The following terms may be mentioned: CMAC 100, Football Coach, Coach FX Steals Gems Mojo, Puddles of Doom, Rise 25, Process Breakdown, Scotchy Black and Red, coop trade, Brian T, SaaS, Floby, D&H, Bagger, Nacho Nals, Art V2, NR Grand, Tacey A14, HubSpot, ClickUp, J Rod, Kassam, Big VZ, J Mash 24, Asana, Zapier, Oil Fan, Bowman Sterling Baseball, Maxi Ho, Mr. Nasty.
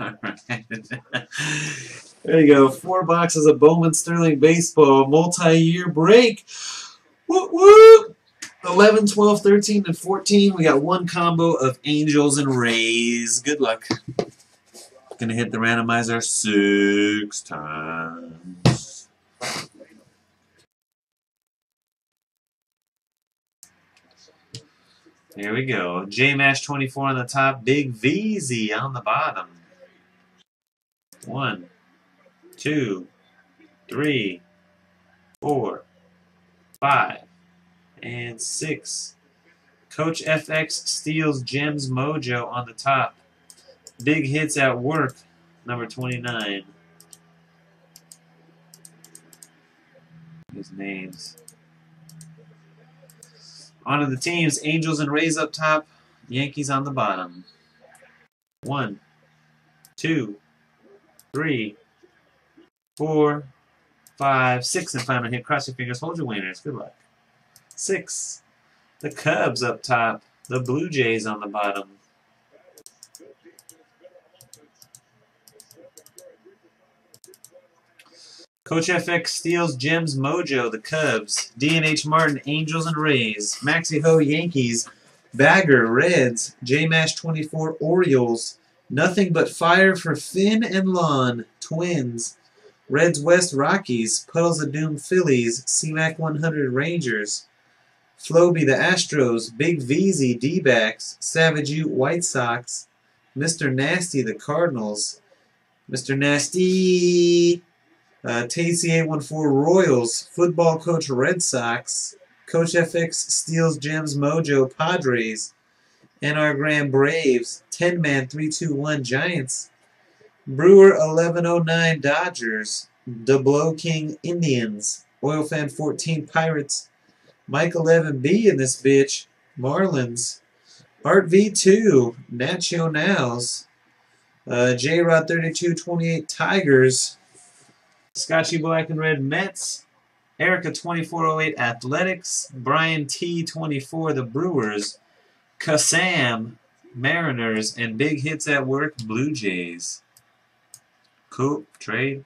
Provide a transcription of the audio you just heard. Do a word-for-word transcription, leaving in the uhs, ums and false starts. All right. There you go. Four boxes of Bowman Sterling Baseball. Multi-year break. Whoop, whoop. eleven, twelve, thirteen, and fourteen. We got one combo of Angels and Rays. Good luck. Gonna hit the randomizer six times. Here we go. J Mash twenty-four on the top. Big V Z on the bottom. One, two, three, four, five, and six. Coach F X Steals Gems Mojo on the top. Big Hits at Work, number twenty-nine. His names. On to the teams. Angels and Rays up top. Yankees on the bottom. One, two, three, four, five, six, and final hit. Cross your fingers. Hold your wieners. Good luck. Six. The Cubs up top. The Blue Jays on the bottom. Coach F X Steals Gems Mojo, the Cubs. D and H Martin, Angels and Rays. Maxi Ho, Yankees. Bagger, Reds. J Mash twenty-four, Orioles. Nothing But Fire for Finn and Lon, Twins. Reds West, Rockies. Puddles of Doom, Phillies. C MAC one hundred, Rangers. Floby, the Astros. Big V Z, D-backs. Savage Ute, White Sox. Mister Nasty, the Cardinals. Mister Nasty... Uh, Tacey A fourteen, Royals. Football Coach, Red Sox. Coach F X Steals Gems Mojo, Padres. N R Grand, Braves. ten man, three two one, Giants. Brewer, eleven oh nine, Dodgers. DeBlo King, Indians. Oil Fan, fourteen, Pirates. Mike, eleven B in this bitch, Marlins. Art V two, Nacho Nals. Uh, J Rod, thirty-two twenty-eight, Tigers. Scotchy Black and Red, Mets. Erica, twenty-four oh eight, Athletics. Brian T, twenty-four, the Brewers. Kassam, Mariners. And Big Hits at Work, Blue Jays. Coop Trade.